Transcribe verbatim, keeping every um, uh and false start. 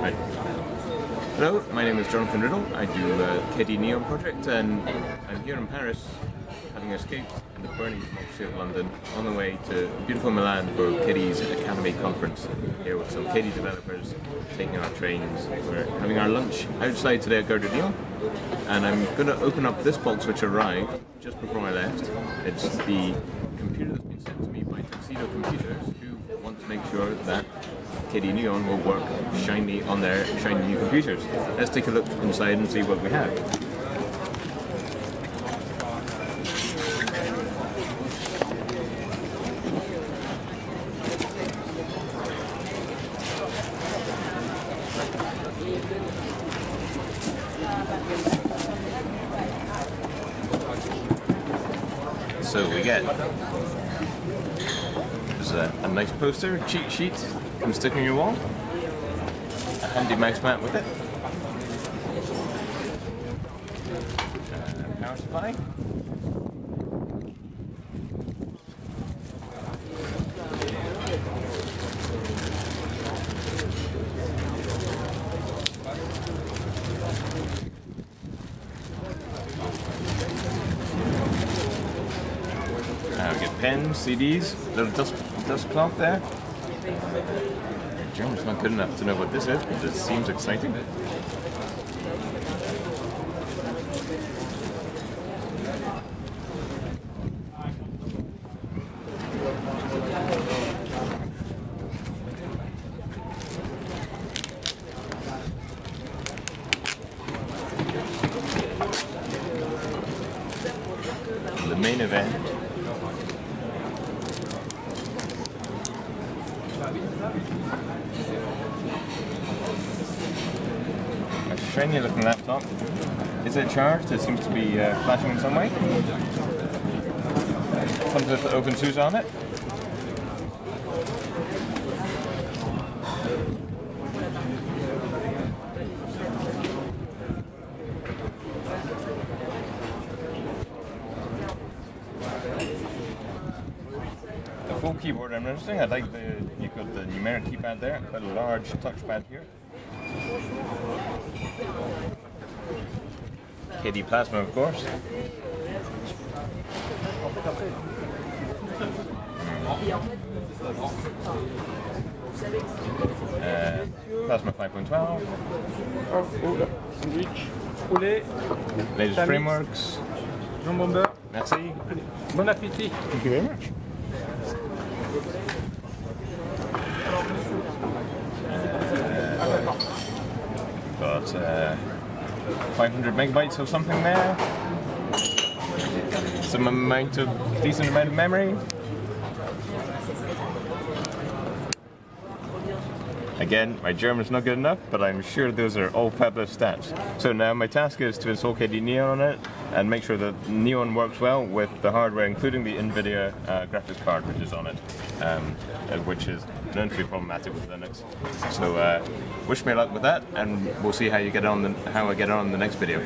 Hi. Hello, my name is Jonathan Riddell. I do a K D E neon project, and I'm here in Paris, having escaped the burning of London, on the way to beautiful Milan for Kedi's Academy conference. Here with some Kedi developers, taking our trains. We're having our lunch outside today at de Neo, and I'm going to open up this box which arrived just before I left. It's the computer that's been sent to me by Tuxedo Computers, who want to make sure that K D E neon will work shiny on their shiny new computers. Let's take a look inside and see what we have. So we get there's a, a nice poster, cheat sheet, you can stick on your wall, a handy mouse mat with it, a power supply, pens, C Ds, little dust, dust cloth there. Your German's not good enough to know what this is, but it seems exciting. And the main event. A shiny looking laptop. Is it charged? It seems to be uh, flashing in some way. Comes with the open suz on it. Full keyboard I'm noticing. I like the, you've got the numeric keypad there, but a large touchpad here. K D E Plasma, of course. Uh, Plasma five point twelve. Latest frameworks. Merci. Bon appétit. Thank you very much. Got uh, five hundred megabytes or something there. Some amount of decent amount of memory. Again, my German's not good enough, but I'm sure those are all fabulous stats. So now my task is to install K D E neon on it and make sure that neon works well with the hardware, including the Nvidia uh, graphics card which is on it, um, which is known to be problematic with Linux. So uh, wish me luck with that, and we'll see how you get on the, how I get on in the next video.